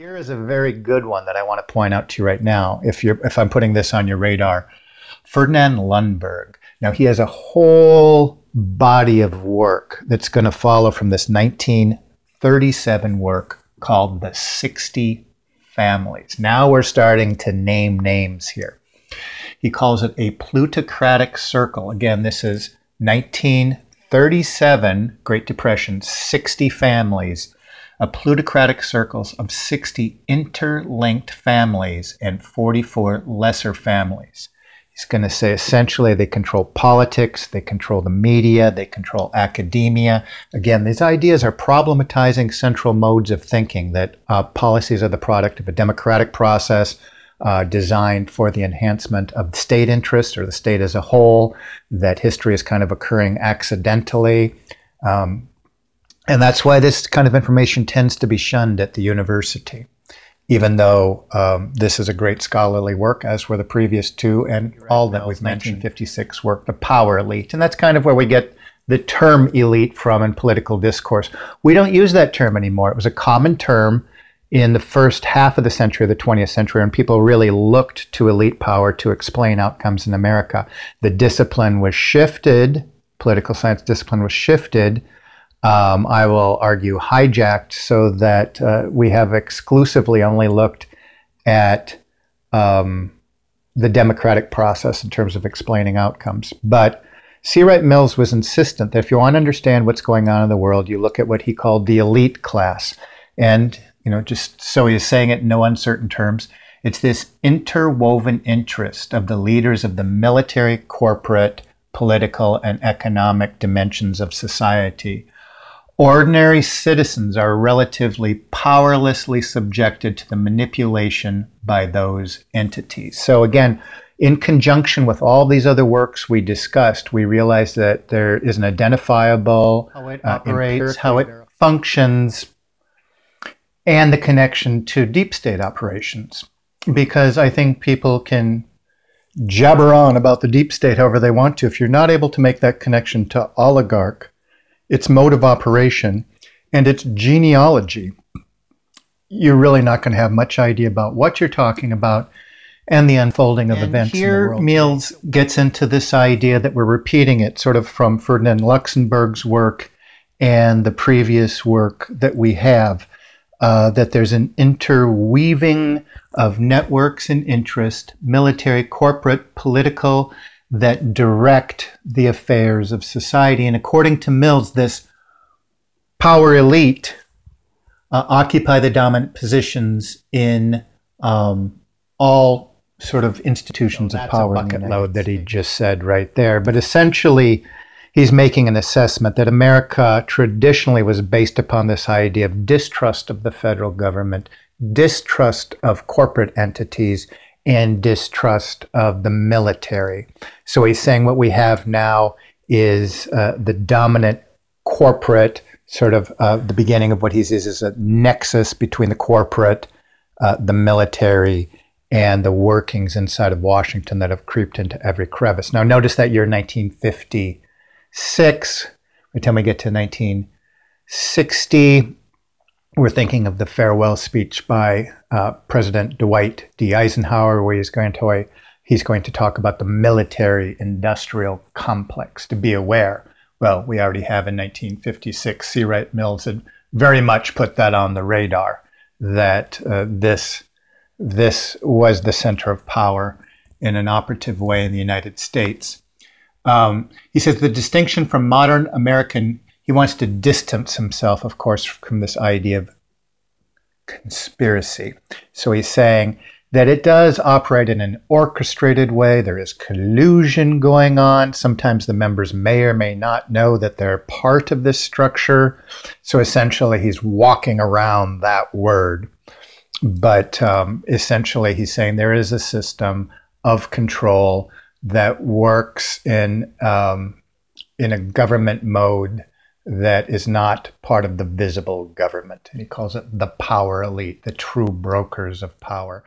Here is a very good one that I want to point out to you right now, if I'm putting this on your radar. Ferdinand Lundberg. Now, he has a whole body of work that's going to follow from this 1937 work called The 60 Families. Now we're starting to name names here. He calls it a plutocratic circle. Again, this is 1937, Great Depression, 60 families. A plutocratic circles of 60 interlinked families and 44 lesser families. He's going to say essentially they control politics, they control the media, they control academia. Again, these ideas are problematizing central modes of thinking that policies are the product of a democratic process designed for the enhancement of state interests or the state as a whole, that history is kind of occurring accidentally. And that's why this kind of information tends to be shunned at the university, even though this is a great scholarly work, as were the previous two, and all that was mentioned. 1956 work, The Power Elite. And that's kind of where we get the term elite from in political discourse. We don't use that term anymore. It was a common term in the first half of the century, the 20th century, when people really looked to elite power to explain outcomes in America. The discipline was shifted, political science discipline was shifted, I will argue hijacked, so that we have exclusively only looked at the democratic process in terms of explaining outcomes. But C. Wright Mills was insistent that if you want to understand what's going on in the world, you look at what he called the elite class. And, you know, just so he is saying it in no uncertain terms, it's this interwoven interest of the leaders of the military, corporate, political, and economic dimensions of society. Ordinary citizens are relatively powerlessly subjected to the manipulation by those entities. So again, in conjunction with all these other works we discussed, we realize that there is an identifiable, how it operates, how it functions, and the connection to deep state operations. Because I think people can jabber on about the deep state however they want to. If you're not able to make that connection to oligarch, its mode of operation, and its genealogy, you're really not going to have much idea about what you're talking about and the unfolding of events in the world. Here Mills gets into this idea that we're repeating it sort of from Ferdinand Luxembourg's work and the previous work that we have, that there's an interweaving of networks and interest, military, corporate, political, that direct the affairs of society. And according to Mills, this power elite occupy the dominant positions in all sort of institutions of power. That's a bucket load that he just said right there. But essentially, he's making an assessment that America traditionally was based upon this idea of distrust of the federal government, distrust of corporate entities, and distrust of the military. So he's saying what we have now is the dominant corporate, sort of the beginning of what he sees is a nexus between the corporate, the military, and the workings inside of Washington that have creeped into every crevice. Now notice that year 1956, by the time we get to 1960, we're thinking of the farewell speech by President Dwight D. Eisenhower, where he's going to talk about the military-industrial complex, to be aware. Well, we already have in 1956, C. Wright Mills had very much put that on the radar, that this was the center of power in an operative way in the United States. He says the distinction from modern American. He wants to distance himself, of course, from this idea of conspiracy. So he's saying that it does operate in an orchestrated way. There is collusion going on. Sometimes the members may or may not know that they're part of this structure. So essentially, he's walking around that word. But essentially, he's saying there is a system of control that works in a government mode that is not part of the visible government. And he calls it the power elite, the true brokers of power.